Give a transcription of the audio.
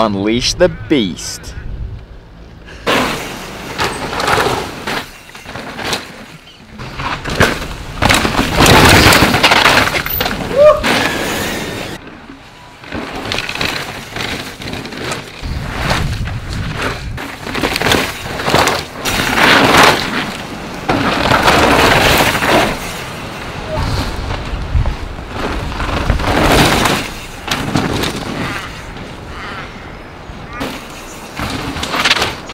Unleash the beast.